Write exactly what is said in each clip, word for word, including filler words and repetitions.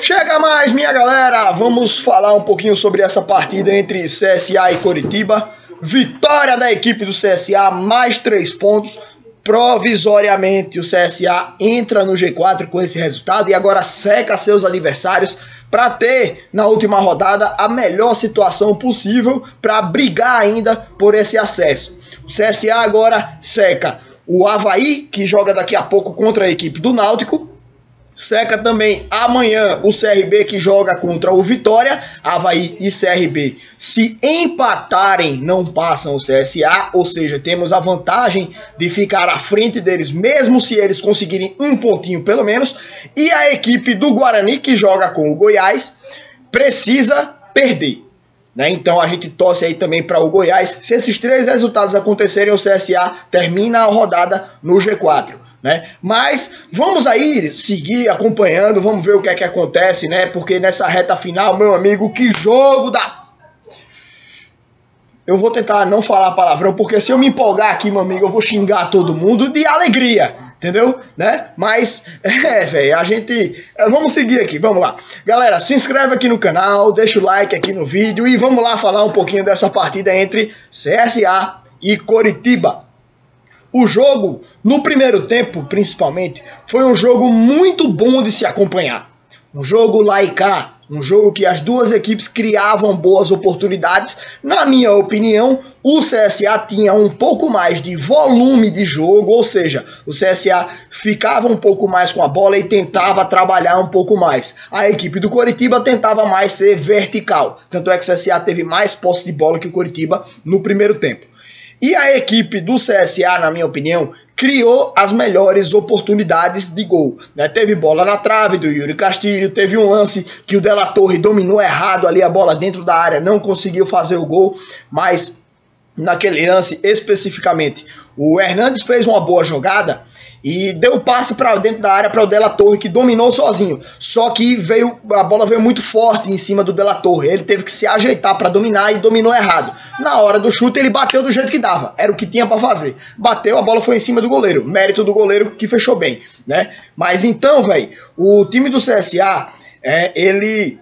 Chega mais, minha galera, vamos falar um pouquinho sobre essa partida entre C S A e Coritiba. Vitória da equipe do C S A, mais três pontos. Provisoriamente o C S A entra no G quatro com esse resultado e agora seca seus adversários para ter, na última rodada, a melhor situação possível para brigar ainda por esse acesso. O C S A agora seca o Avaí, que joga daqui a pouco contra a equipe do Náutico. Seca também amanhã o C R B, que joga contra o Vitória. Avaí e C R B, se empatarem, não passam o C S A. Ou seja, temos a vantagem de ficar à frente deles, mesmo se eles conseguirem um pontinho pelo menos. E a equipe do Guarani, que joga com o Goiás, precisa perder, né? Então a gente torce aí também para o Goiás. Se esses três resultados acontecerem, o C S A termina a rodada no G quatro. Né? Mas vamos aí seguir acompanhando, vamos ver o que é que acontece, né? Porque nessa reta final, meu amigo, que jogo da... Eu vou tentar não falar palavrão, porque se eu me empolgar aqui, meu amigo, eu vou xingar todo mundo de alegria, entendeu? Né? Mas, é, velho, a gente... Vamos seguir aqui, vamos lá. Galera, se inscreve aqui no canal, deixa o like aqui no vídeo e vamos lá falar um pouquinho dessa partida entre C S A e Coritiba. O jogo, no primeiro tempo, principalmente, foi um jogo muito bom de se acompanhar. Um jogo lá e cá, um jogo que as duas equipes criavam boas oportunidades. Na minha opinião, o C S A tinha um pouco mais de volume de jogo, ou seja, o C S A ficava um pouco mais com a bola e tentava trabalhar um pouco mais. A equipe do Coritiba tentava mais ser vertical, tanto é que o C S A teve mais posse de bola que o Coritiba no primeiro tempo. E a equipe do C S A, na minha opinião, criou as melhores oportunidades de gol, né? Teve bola na trave do Yuri Castilho, teve um lance que o Della Torre dominou errado ali a bola dentro da área, não conseguiu fazer o gol, mas naquele lance especificamente, o Hernandes fez uma boa jogada e deu o passe para dentro da área para o Della Torre, que dominou sozinho. Só que veio, a bola veio muito forte em cima do Della Torre. Ele teve que se ajeitar para dominar e dominou errado. Na hora do chute ele bateu do jeito que dava. Era o que tinha para fazer. Bateu, a bola foi em cima do goleiro. Mérito do goleiro que fechou bem, né? Mas então, velho, o time do C S A, é, ele...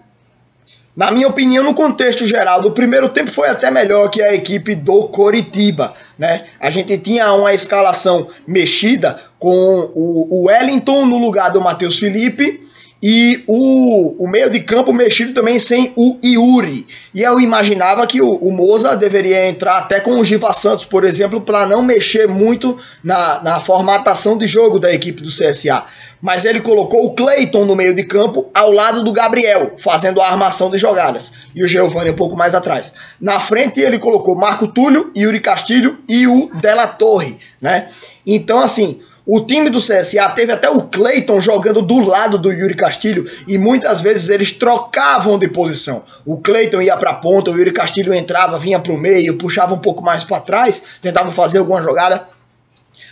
Na minha opinião, no contexto geral, do primeiro tempo foi até melhor que a equipe do Coritiba, né? A gente tinha uma escalação mexida com o Wellington no lugar do Matheus Felipe e o, o meio de campo mexido também sem o Yuri. E eu imaginava que o, o Moza deveria entrar até com o Giva Santos, por exemplo, para não mexer muito na, na formatação de jogo da equipe do C S A. Mas ele colocou o Cleiton no meio de campo, ao lado do Gabriel, fazendo a armação de jogadas. E o Giovani um pouco mais atrás. Na frente, ele colocou Marco Túlio, Yuri Castilho e o Della Torre, né? Então, assim, o time do C S A teve até o Cleiton jogando do lado do Yuri Castilho e muitas vezes eles trocavam de posição. O Cleiton ia para a ponta, o Yuri Castilho entrava, vinha para o meio, puxava um pouco mais para trás, tentava fazer alguma jogada.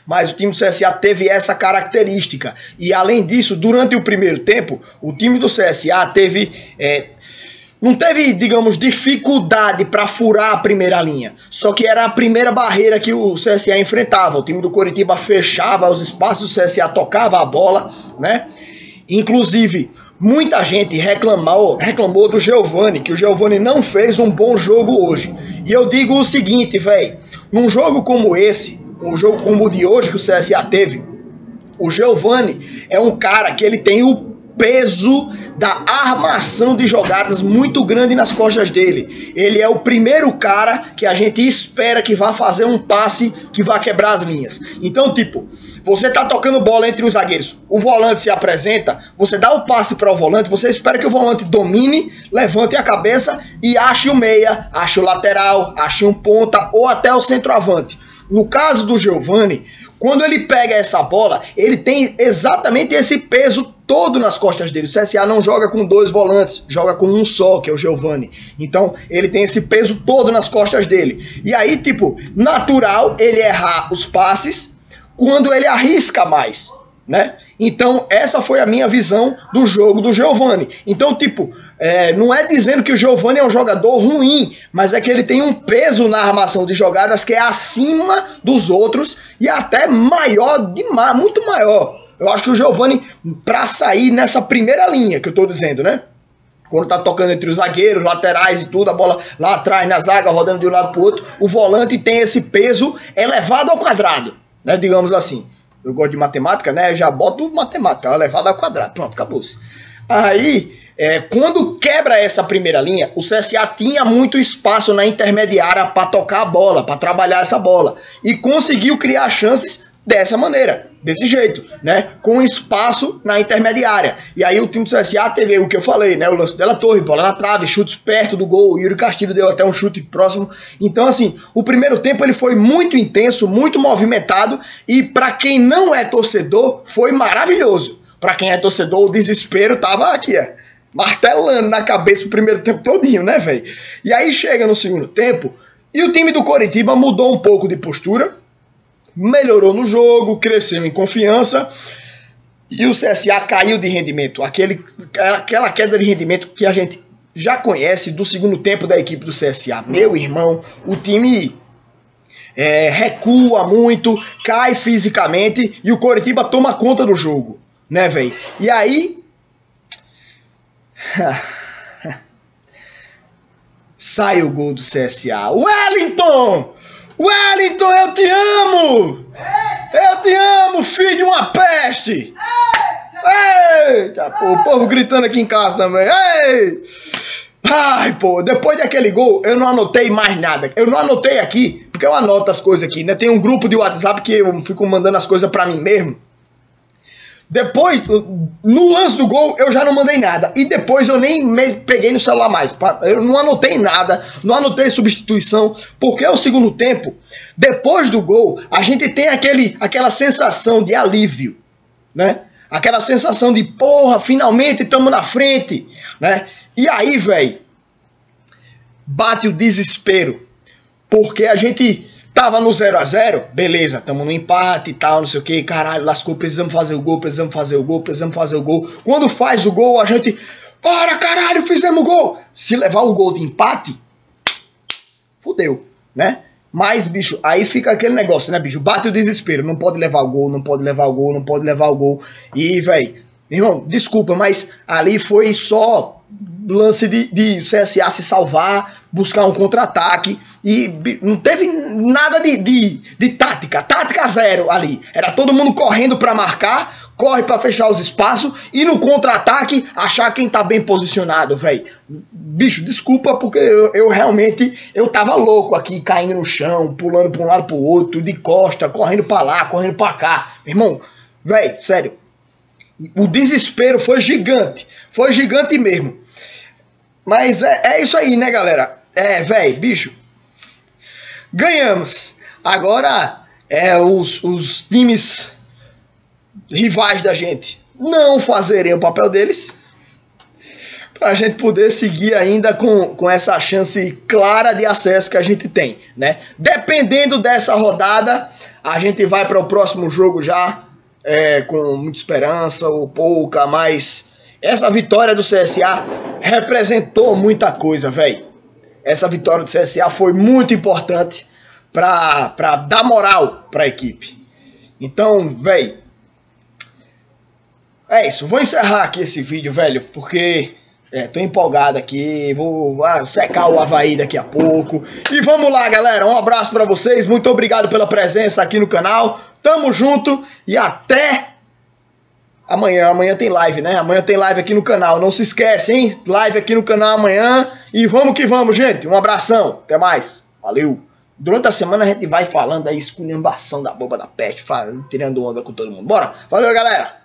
Mas o time do C S A teve essa característica. E além disso, durante o primeiro tempo, o time do C S A teve... É, não teve, digamos, dificuldade para furar a primeira linha. Só que era a primeira barreira que o C S A enfrentava. O time do Coritiba fechava os espaços, o C S A tocava a bola, né? Inclusive, muita gente reclamou, reclamou do Giovani, que o Giovani não fez um bom jogo hoje. E eu digo o seguinte, velho. Num jogo como esse... Um jogo como o de hoje que o C S A teve, o Giovani é um cara que ele tem o peso da armação de jogadas muito grande nas costas dele. Ele é o primeiro cara que a gente espera que vá fazer um passe que vá quebrar as linhas. Então, tipo, você tá tocando bola entre os zagueiros, o volante se apresenta, você dá o passe para o volante, você espera que o volante domine, levante a cabeça e ache o meia, ache o lateral, ache um ponta ou até o centroavante. No caso do Giovani, quando ele pega essa bola, ele tem exatamente esse peso todo nas costas dele. O C S A não joga com dois volantes, joga com um só, que é o Giovani. Então, ele tem esse peso todo nas costas dele. E aí, tipo, natural ele errar os passes quando ele arrisca mais, né? Então, essa foi a minha visão do jogo do Giovani. Então, tipo... É, não é dizendo que o Giovani é um jogador ruim, mas é que ele tem um peso na armação de jogadas que é acima dos outros e até maior, demais, muito maior Eu acho que o Giovani, para sair nessa primeira linha que eu tô dizendo, né? Quando tá tocando entre os zagueiros, laterais e tudo, a bola lá atrás na zaga, rodando de um lado pro outro, o volante tem esse peso elevado ao quadrado, né? Digamos assim. Eu gosto de matemática, né? Eu já boto matemática, elevado ao quadrado. Pronto, acabou-se. Aí, é, quando quebra essa primeira linha, o C S A tinha muito espaço na intermediária para tocar a bola, para trabalhar essa bola. E conseguiu criar chances dessa maneira, desse jeito, né? Com espaço na intermediária. E aí o time do C S A teve o que eu falei, né? O lance Della Torre, bola na trave, chutes perto do gol. O Yuri Castilho deu até um chute próximo. Então, assim, o primeiro tempo ele foi muito intenso, muito movimentado. E para quem não é torcedor, foi maravilhoso. Para quem é torcedor, o desespero tava aqui, ó, martelando na cabeça o primeiro tempo todinho, né, velho? E aí chega no segundo tempo e o time do Coritiba mudou um pouco de postura. Melhorou no jogo, cresceu em confiança e o C S A caiu de rendimento. Aquele, aquela queda de rendimento que a gente já conhece do segundo tempo da equipe do C S A. Meu irmão, o time é, recua muito, cai fisicamente e o Coritiba toma conta do jogo, né, velho? E aí... sai o gol do C S A. Wellington! Wellington, eu te amo! Eu te amo, filho de uma peste! Eita, pô, o povo gritando aqui em casa também. Ei! Ai, pô, depois daquele gol, eu não anotei mais nada. Eu não anotei aqui, porque eu anoto as coisas aqui, né? Tem um grupo de WhatsApp que eu fico mandando as coisas pra mim mesmo. Depois, no lance do gol, eu já não mandei nada. E depois eu nem me peguei no celular mais. Eu não anotei nada, não anotei substituição. Porque é o segundo tempo. Depois do gol, a gente tem aquele, aquela sensação de alívio, né? Aquela sensação de, porra, finalmente estamos na frente, né? E aí, velho, bate o desespero. Porque a gente... tava no zero a zero, beleza, tamo no empate e tal, não sei o que, caralho, lascou, precisamos fazer o gol, precisamos fazer o gol, precisamos fazer o gol. Quando faz o gol, a gente, bora, caralho, fizemos o gol. Se levar o gol de empate, fudeu, né? Mas, bicho, aí fica aquele negócio, né, bicho, bate o desespero, não pode levar o gol, não pode levar o gol, não pode levar o gol. E, velho, irmão, desculpa, mas ali foi só... lance de, de C S A se salvar, buscar um contra-ataque e não teve nada de, de, de tática, tática zero ali, era todo mundo correndo para marcar, corre para fechar os espaços e no contra-ataque achar quem tá bem posicionado, velho. Bicho, desculpa porque eu, eu realmente, eu tava louco aqui, caindo no chão, pulando para um lado pro outro, de costa, correndo para lá, correndo para cá, irmão, velho, sério, o desespero foi gigante, foi gigante mesmo. Mas é, é isso aí, né, galera? É, velho, bicho. Ganhamos. Agora, é, os, os times rivais da gente não fazerem o papel deles. Pra gente poder seguir ainda com, com essa chance clara de acesso que a gente tem, né? Dependendo dessa rodada, a gente vai para o próximo jogo já é, com muita esperança ou pouca, mas... essa vitória do C S A representou muita coisa, velho. Essa vitória do C S A foi muito importante pra, pra dar moral pra equipe. Então, velho, é isso. Vou encerrar aqui esse vídeo, velho, porque é, tô empolgado aqui. Vou ah, secar o Avaí daqui a pouco. E vamos lá, galera. Um abraço pra vocês. Muito obrigado pela presença aqui no canal. Tamo junto e até... amanhã, amanhã tem live, né? Amanhã tem live aqui no canal. Não se esquece, hein? Live aqui no canal amanhã. E vamos que vamos, gente. Um abração. Até mais. Valeu. Durante a semana a gente vai falando aí, esculhambação da boba da peste, falando, tirando onda com todo mundo. Bora. Valeu, galera.